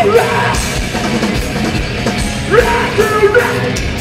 Rock! Rock! Rock!